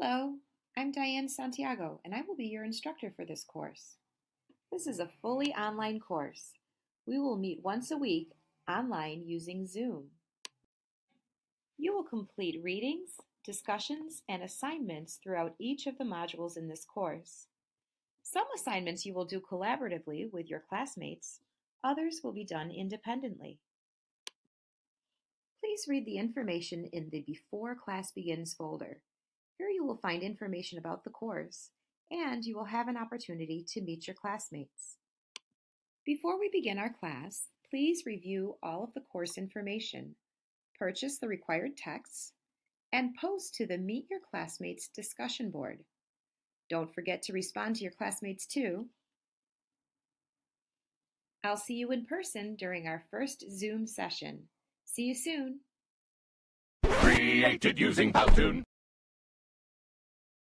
Hello, I'm Diane Santiago, and I will be your instructor for this course. This is a fully online course. We will meet once a week online using Zoom. You will complete readings, discussions, and assignments throughout each of the modules in this course. Some assignments you will do collaboratively with your classmates. Others will be done independently. Please read the information in the Before Class Begins folder. Here you will find information about the course, and you will have an opportunity to meet your classmates. Before we begin our class, please review all of the course information, purchase the required texts, and post to the Meet Your Classmates discussion board. Don't forget to respond to your classmates too. I'll see you in person during our first Zoom session. See you soon. Created using PowToon.